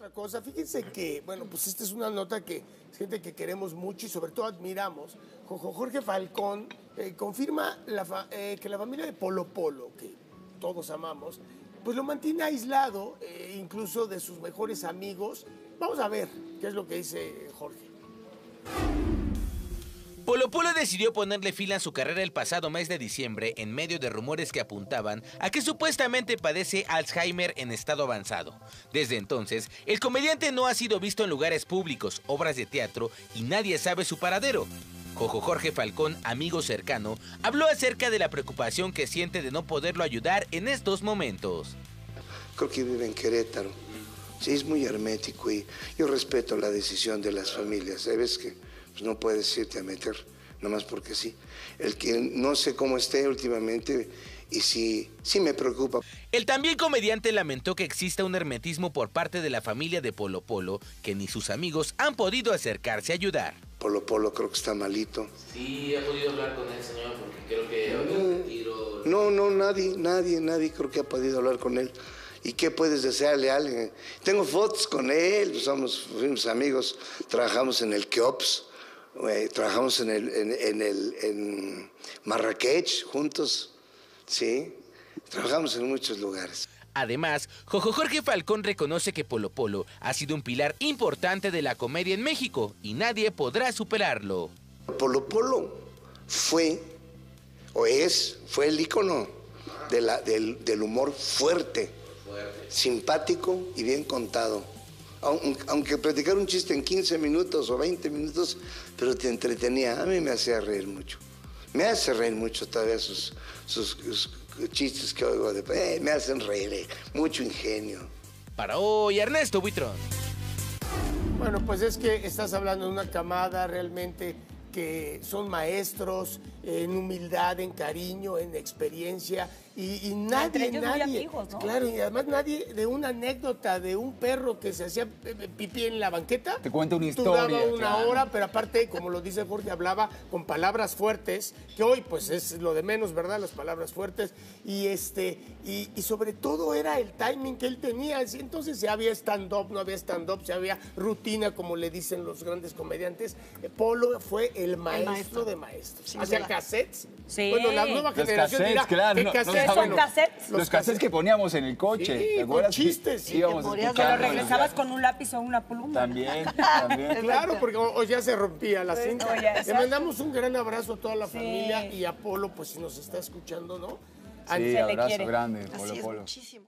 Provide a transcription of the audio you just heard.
otra cosa. Fíjense que, bueno, pues esta es una nota que es gente que queremos mucho y sobre todo admiramos. Jorge Falcón confirma que la familia de Polo Polo, que todos amamos, pues lo mantiene aislado incluso de sus mejores amigos. Vamos a ver qué es lo que dice Jorge. Polo Polo decidió ponerle fila a su carrera el pasado mes de diciembre en medio de rumores que apuntaban a que supuestamente padece Alzheimer en estado avanzado. Desde entonces, el comediante no ha sido visto en lugares públicos, obras de teatro y nadie sabe su paradero. Jorge Falcón, amigo cercano, habló acerca de la preocupación que siente de no poderlo ayudar en estos momentos. Creo que vive en Querétaro. Sí, es muy hermético y yo respeto la decisión de las familias. ¿Sabes qué? Pues no puedes irte a meter, nomás porque sí. El que no sé cómo esté últimamente y sí me preocupa. El también comediante lamentó que exista un hermetismo por parte de la familia de Polo Polo, que ni sus amigos han podido acercarse a ayudar. Polo Polo creo que está malito. Sí, ha podido hablar con él, señor, porque creo que había tiro. No, nadie creo que ha podido hablar con él. ¿Y qué puedes desearle a alguien? Tengo fotos con él, fuimos amigos, trabajamos en el Keops. Trabajamos en Marrakech juntos, sí, trabajamos en muchos lugares. Además, Jorge Falcón reconoce que Polo Polo ha sido un pilar importante de la comedia en México y nadie podrá superarlo. Polo Polo fue el ícono del humor fuerte, simpático y bien contado. Aunque platicar un chiste en 15 minutos o 20 minutos, pero te entretenía. A mí me hacía reír mucho. Me hace reír mucho todavía sus chistes que oigo. Me hacen reír, mucho ingenio. Para hoy, Ernesto Buitrón. Bueno, pues es que estás hablando de una camada realmente que son maestros en humildad, en cariño, en experiencia y nadie, muy amigos, ¿no? Claro, y además nadie de una anécdota de un perro que se hacía pipí en la banqueta. Te cuenta una historia. Tú daba una hora, pero aparte, como lo dice Jorge, hablaba con palabras fuertes, que hoy pues es lo de menos, ¿verdad? Las palabras fuertes y sobre todo era el timing que él tenía. Entonces si había stand-up, no había stand-up, si había rutina, como le dicen los grandes comediantes. Polo fue el maestro de maestros. Hacía cassettes. Sí. Bueno, la nueva generación dirá, claro, ¿qué cassettes? No, bueno, los cassettes que poníamos en el coche. Sí, ¿te acuerdas? Chistes. Sí, que lo regresabas con un lápiz o una pluma. También. Claro, porque hoy ya se rompía la cinta. Le mandamos un gran abrazo a toda la familia y a Polo, pues si nos está escuchando, ¿no? Sí, abrazo grande, Polo Polo. Muchísimo.